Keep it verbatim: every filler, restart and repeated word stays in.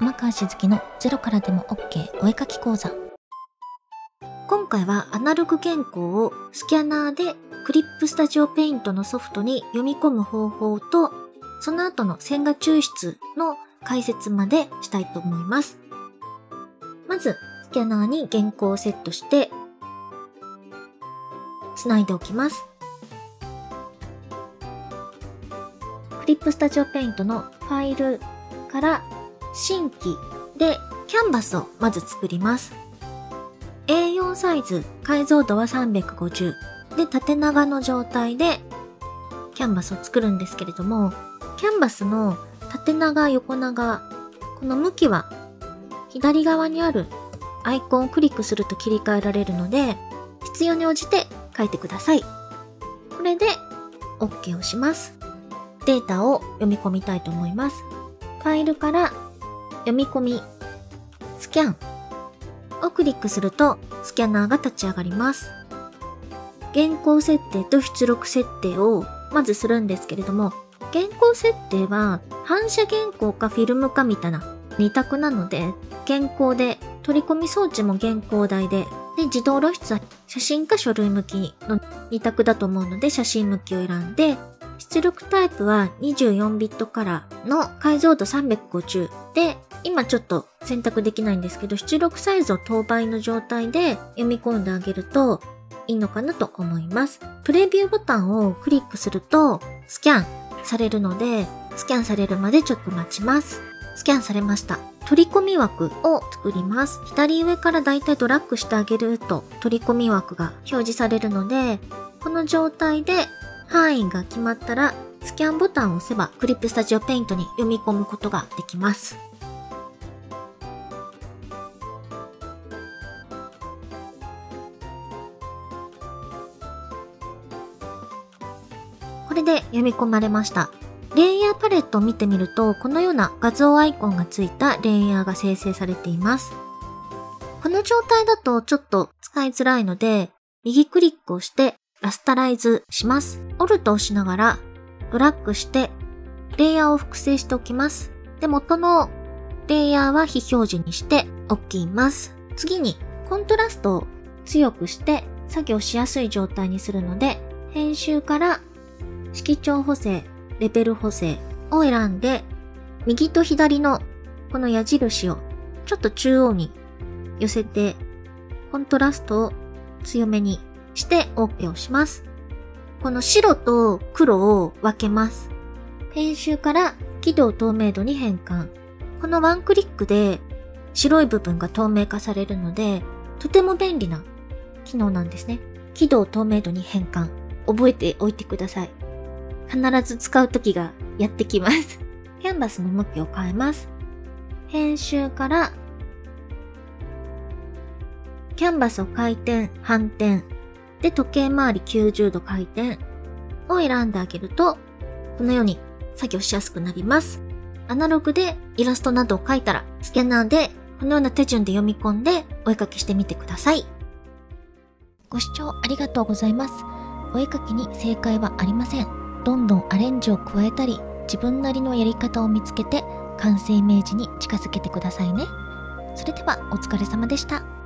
天川しずきのゼロからでも OK お絵かき講座。今回はアナログ原稿をスキャナーで Clip Studio Paint のソフトに読み込む方法と、その後の線画抽出の解説までしたいと思います。まず、スキャナーに原稿をセットして、つないでおきます。Clip Studio Paint のファイルから新規でキャンバスをまず作ります。エーよん サイズ、解像度はさんびゃくごじゅうで縦長の状態でキャンバスを作るんですけれども、キャンバスの縦長、横長、この向きは左側にあるアイコンをクリックすると切り替えられるので、必要に応じて書いてください。これで OK を押します。データを読み込みたいと思います。ファイルから読み込み、スキャンをクリックするとスキャナーが立ち上がります。原稿設定と出力設定をまずするんですけれども、原稿設定は反射原稿かフィルムかみたいなに択なので、原稿で取り込み装置も原稿台で、で自動露出は写真か書類向きのに択だと思うので写真向きを選んで、出力タイプはにじゅうよんビットカラーの解像度さんびゃくごじゅうで、今ちょっと選択できないんですけど、出力サイズを等倍の状態で読み込んであげるといいのかなと思います。プレビューボタンをクリックするとスキャンされるので、スキャンされるまでちょっと待ちます。スキャンされました。取り込み枠を作ります。左上からだいたいドラッグしてあげると取り込み枠が表示されるので、この状態で範囲が決まったらスキャンボタンを押せば Clip Studio Paint に読み込むことができます。これで読み込まれました。レイヤーパレットを見てみると、このような画像アイコンがついたレイヤーが生成されています。この状態だとちょっと使いづらいので、右クリックをしてラスタライズします。オーエルトを押しながらドラッグしてレイヤーを複製しておきます。で、元のレイヤーは非表示にしておきます。次にコントラストを強くして作業しやすい状態にするので、編集から色調補正、レベル補正を選んで、右と左のこの矢印をちょっと中央に寄せて、コントラストを強めにして OK を押します。この白と黒を分けます。編集から輝度を透明度に変換。このワンクリックで白い部分が透明化されるので、とても便利な機能なんですね。輝度を透明度に変換。覚えておいてください。必ず使う時がやってきます。キャンバスの向きを変えます。編集から、キャンバスを回転、反転、で時計回りきゅうじゅうど回転を選んであげると、このように作業しやすくなります。アナログでイラストなどを描いたら、スキャナーでこのような手順で読み込んでお絵かきしてみてください。ご視聴ありがとうございます。お絵かきに正解はありません。どんどんアレンジを加えたり、自分なりのやり方を見つけて完成イメージに近づけてくださいね。それではお疲れ様でした。